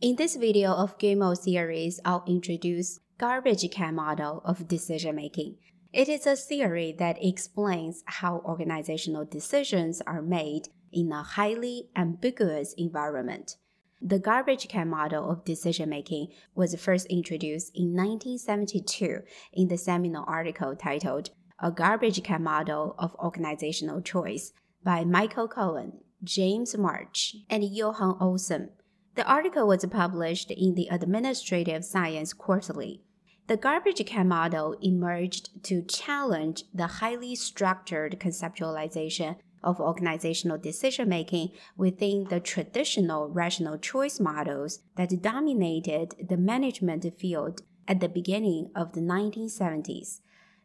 In this video of GMO theories, I'll introduce Garbage Can Model of Decision Making. It is a theory that explains how organizational decisions are made in a highly ambiguous environment. The Garbage Can Model of Decision Making was first introduced in 1972 in the seminal article titled A Garbage Can Model of Organizational Choice by Michael Cohen, James March, and Johan Olsen. The article was published in the Administrative Science Quarterly. The Garbage Can Model emerged to challenge the highly structured conceptualization of organizational decision-making within the traditional rational choice models that dominated the management field at the beginning of the 1970s.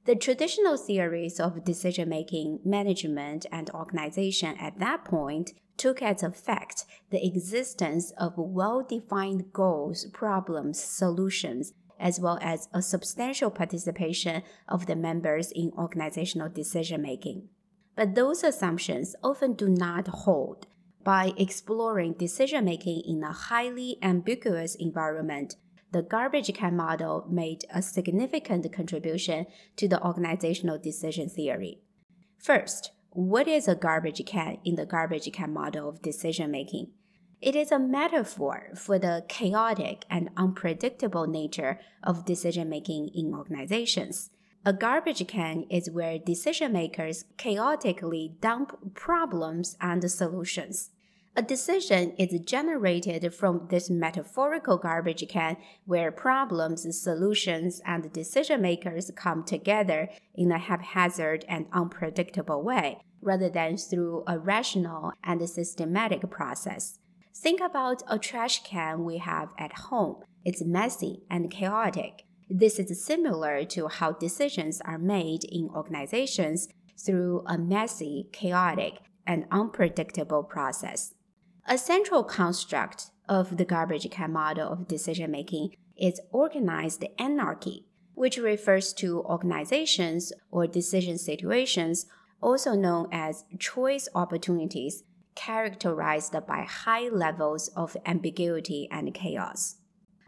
The traditional theories of decision-making, management, and organization at that point took as a fact the existence of well-defined goals, problems, solutions, as well as a substantial participation of the members in organizational decision-making. But those assumptions often do not hold. By exploring decision-making in a highly ambiguous environment, the Garbage Can Model made a significant contribution to the organizational decision theory. First, what is a garbage can in the Garbage Can Model of decision-making? It is a metaphor for the chaotic and unpredictable nature of decision-making in organizations. A garbage can is where decision-makers chaotically dump problems and solutions. A decision is generated from this metaphorical garbage can where problems, solutions, and decision-makers come together in a haphazard and unpredictable way, rather than through a rational and systematic process. Think about a trash can we have at home. It's messy and chaotic. This is similar to how decisions are made in organizations through a messy, chaotic, and unpredictable process. A central construct of the Garbage Can Model of decision-making is organized anarchy, which refers to organizations or decision situations, also known as choice opportunities, characterized by high levels of ambiguity and chaos.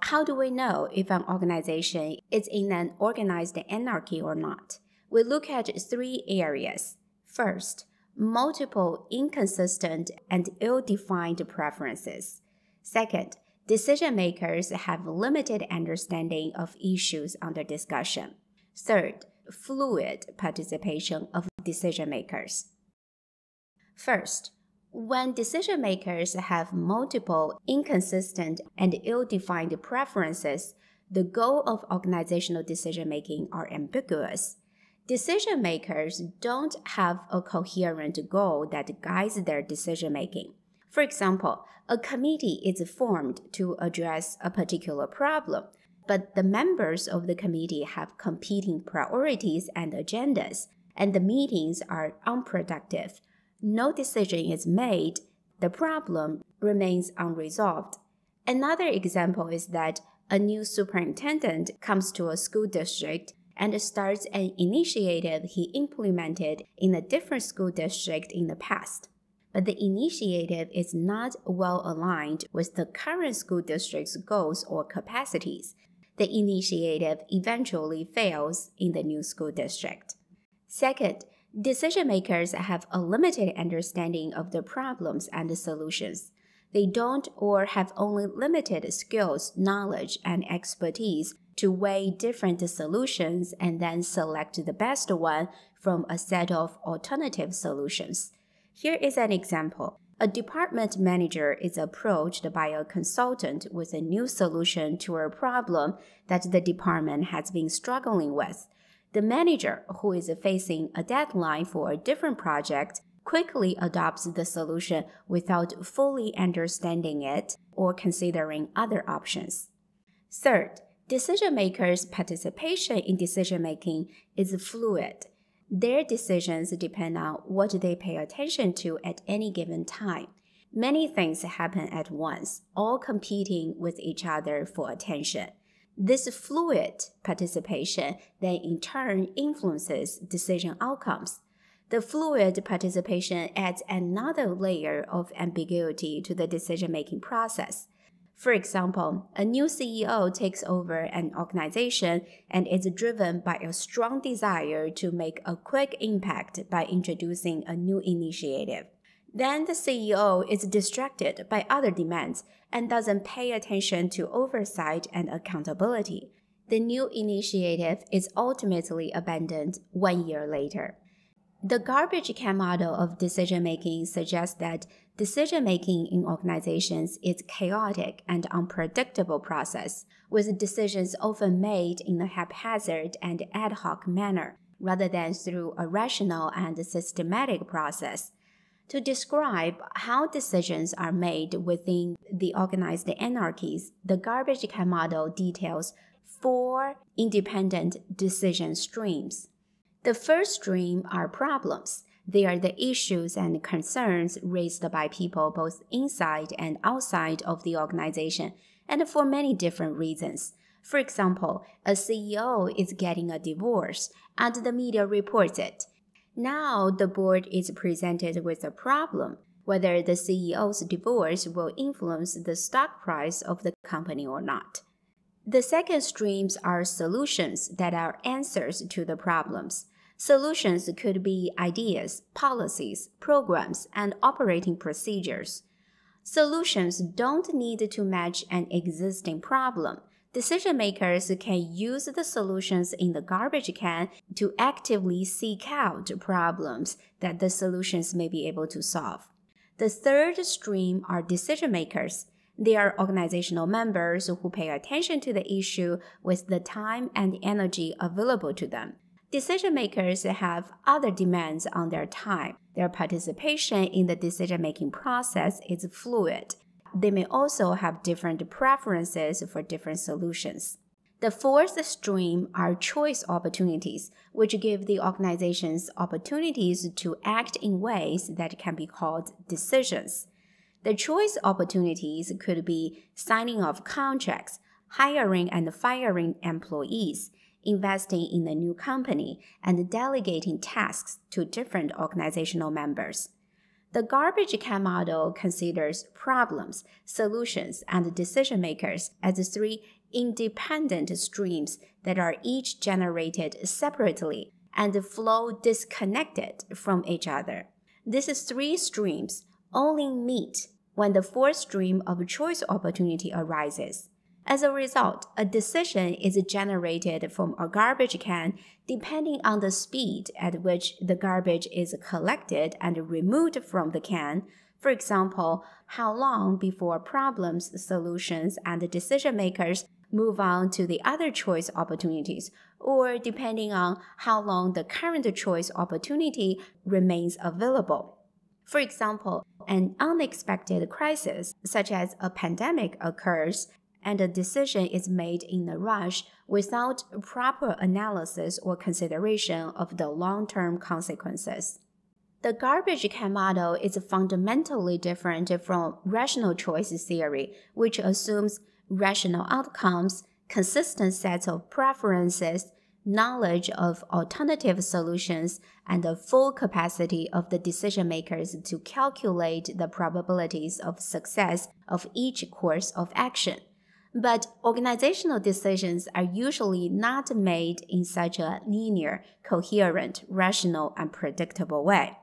How do we know if an organization is in an organized anarchy or not? We look at three areas. First, multiple inconsistent and ill-defined preferences. Second, decision-makers have limited understanding of issues under discussion. Third, fluid participation of decision-makers. First, when decision-makers have multiple inconsistent and ill-defined preferences, the goals of organizational decision-making are ambiguous. Decision-makers don't have a coherent goal that guides their decision-making. For example, a committee is formed to address a particular problem, but the members of the committee have competing priorities and agendas, and the meetings are unproductive. No decision is made, the problem remains unresolved. Another example is that a new superintendent comes to a school district and starts an initiative he implemented in a different school district in the past. But the initiative is not well aligned with the current school district's goals or capacities. The initiative eventually fails in the new school district. Second, decision-makers have a limited understanding of the problems and the solutions. They don't or have only limited skills, knowledge, and expertise to weigh different solutions and then select the best one from a set of alternative solutions. Here is an example. A department manager is approached by a consultant with a new solution to a problem that the department has been struggling with. The manager, who is facing a deadline for a different project, quickly adopts the solution without fully understanding it or considering other options. Third, decision-makers' participation in decision-making is fluid. Their decisions depend on what they pay attention to at any given time. Many things happen at once, all competing with each other for attention. This fluid participation then in turn influences decision outcomes. The fluid participation adds another layer of ambiguity to the decision-making process. For example, a new CEO takes over an organization and is driven by a strong desire to make a quick impact by introducing a new initiative. Then the CEO is distracted by other demands and doesn't pay attention to oversight and accountability. The new initiative is ultimately abandoned 1 year later. The garbage can model of decision-making suggests that decision-making in organizations is a chaotic and unpredictable process, with decisions often made in a haphazard and ad hoc manner, rather than through a rational and systematic process. To describe how decisions are made within the organized anarchies, the garbage can model details 4 independent decision streams. The first stream are problems. They are the issues and concerns raised by people both inside and outside of the organization, and for many different reasons. For example, a CEO is getting a divorce, and the media reports it. Now the board is presented with a problem, whether the CEO's divorce will influence the stock price of the company or not. The second streams are solutions that are answers to the problems. Solutions could be ideas, policies, programs, and operating procedures. Solutions don't need to match an existing problem. Decision makers can use the solutions in the garbage can to actively seek out problems that the solutions may be able to solve. The third stream are decision makers. They are organizational members who pay attention to the issue with the time and energy available to them. Decision makers have other demands on their time. Their participation in the decision-making process is fluid. They may also have different preferences for different solutions. The fourth stream are choice opportunities, which give the organizations opportunities to act in ways that can be called decisions. The choice opportunities could be signing of contracts, hiring and firing employees, investing in a new company, and delegating tasks to different organizational members. The garbage can model considers problems, solutions, and decision makers as 3 independent streams that are each generated separately and flow disconnected from each other. These 3 streams only meet when the fourth stream of choice opportunity arises. As a result, a decision is generated from a garbage can depending on the speed at which the garbage is collected and removed from the can. For example, how long before problems, solutions, and decision makers move on to the other choice opportunities, or depending on how long the current choice opportunity remains available. For example, an unexpected crisis, such as a pandemic, occurs, and a decision is made in a rush without proper analysis or consideration of the long-term consequences. The garbage can model is fundamentally different from rational choice theory, which assumes rational outcomes, consistent sets of preferences, knowledge of alternative solutions, and the full capacity of the decision makers to calculate the probabilities of success of each course of action. But organizational decisions are usually not made in such a linear, coherent, rational, and predictable way.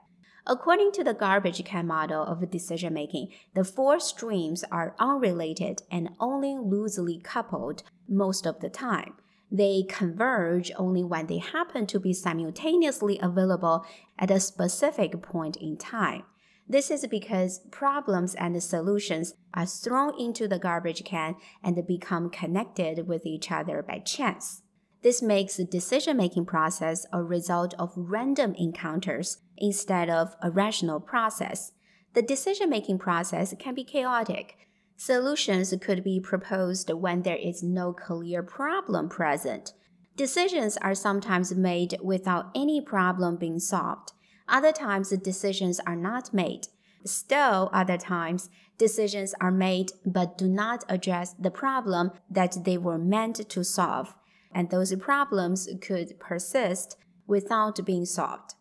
According to the garbage can model of decision making, the 4 streams are unrelated and only loosely coupled most of the time. They converge only when they happen to be simultaneously available at a specific point in time. This is because problems and solutions are thrown into the garbage can and become connected with each other by chance. This makes the decision-making process a result of random encounters instead of a rational process. The decision-making process can be chaotic. Solutions could be proposed when there is no clear problem present. Decisions are sometimes made without any problem being solved. Other times, decisions are not made. Still, other times, decisions are made but do not address the problem that they were meant to solve, and those problems could persist without being solved.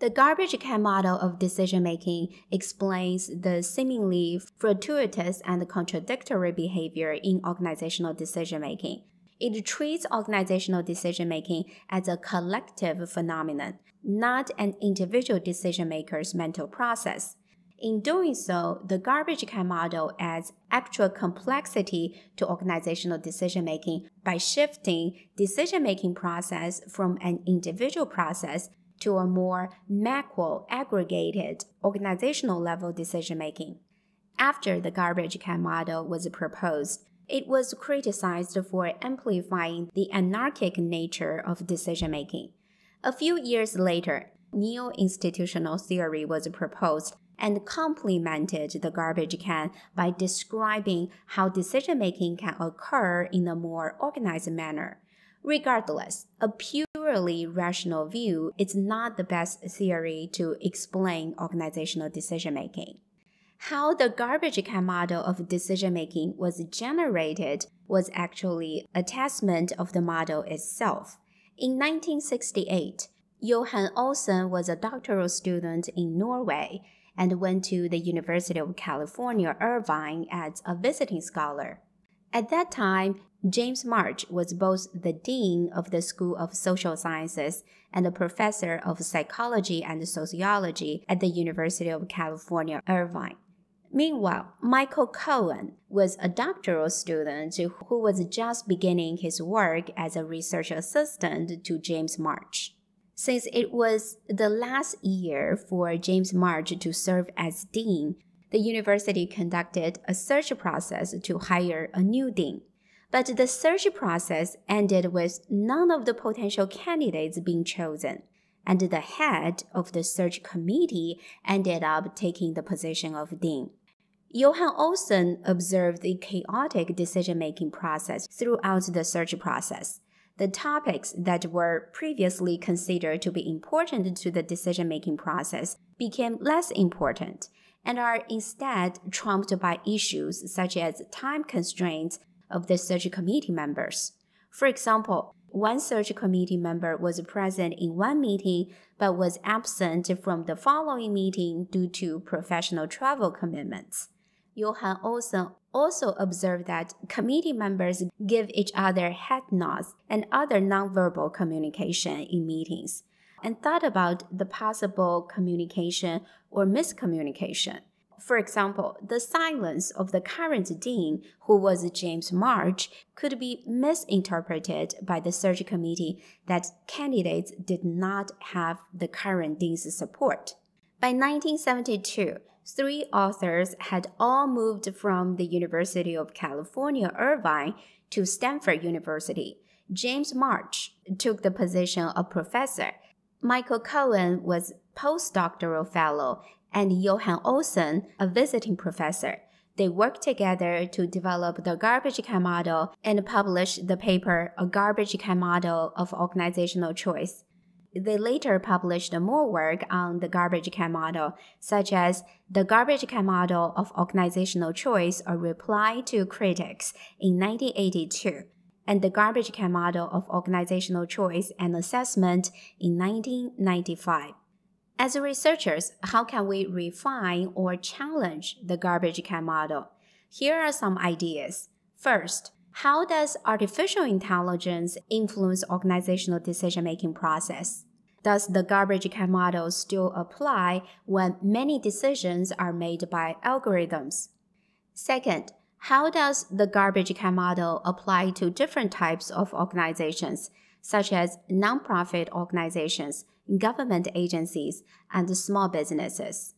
The garbage can model of decision-making explains the seemingly fortuitous and contradictory behavior in organizational decision-making. It treats organizational decision-making as a collective phenomenon, not an individual decision-maker's mental process. In doing so, the garbage can model adds extra complexity to organizational decision-making by shifting decision-making process from an individual process to a more macro, aggregated, organizational-level decision-making. After the garbage can model was proposed, it was criticized for amplifying the anarchic nature of decision-making. A few years later, neo-institutional theory was proposed and complemented the garbage can by describing how decision-making can occur in a more organized manner. Regardless, a purely rational view is not the best theory to explain organizational decision-making. How the garbage can model of decision-making was generated was actually a testament of the model itself. In 1968, Johan Olsen was a doctoral student in Norway and went to the University of California, Irvine as a visiting scholar. At that time, James March was both the dean of the School of Social Sciences and a professor of psychology and sociology at the University of California, Irvine. Meanwhile, Michael Cohen was a doctoral student who was just beginning his work as a research assistant to James March. Since it was the last year for James March to serve as dean, the university conducted a search process to hire a new dean. But the search process ended with none of the potential candidates being chosen, and the head of the search committee ended up taking the position of dean. Johan Olsen observed the chaotic decision-making process throughout the search process. The topics that were previously considered to be important to the decision-making process became less important and are instead trumped by issues such as time constraints of the search committee members. For example, one search committee member was present in one meeting but was absent from the following meeting due to professional travel commitments. Johan Olsen also observed that committee members give each other head nods and other nonverbal communication in meetings, and thought about the possible communication or miscommunication. For example, the silence of the current dean, who was James March, could be misinterpreted by the search committee that candidates did not have the current dean's support. By 1972, 3 authors had all moved from the University of California, Irvine, to Stanford University. James March took the position of professor. Michael Cohen was postdoctoral fellow, and Johan Olsen, a visiting professor. They worked together to develop the garbage can model and published the paper, A Garbage Can Model of Organizational Choice. They later published more work on the garbage can model, such as The Garbage Can Model of Organizational Choice, A Reply to Critics in 1982, and The Garbage Can Model of Organizational Choice and Assessment in 1995. As researchers, how can we refine or challenge the garbage can model? Here are some ideas. First, how does artificial intelligence influence organizational decision-making process? Does the garbage can model still apply when many decisions are made by algorithms? Second, how does the garbage can model apply to different types of organizations, such as nonprofit organizations, government agencies, and small businesses?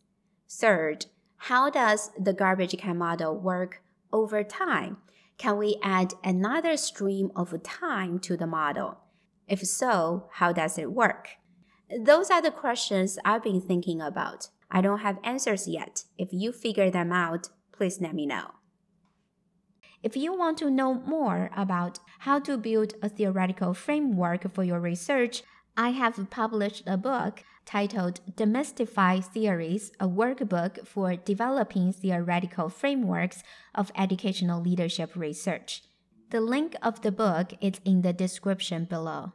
Third, how does the garbage can model work over time? Can we add another stream of time to the model? If so, how does it work? Those are the questions I've been thinking about. I don't have answers yet. If you figure them out, please let me know. If you want to know more about how to build a theoretical framework for your research, I have published a book titled Demystify Theories, a workbook for developing theoretical frameworks of educational leadership research. The link of the book is in the description below.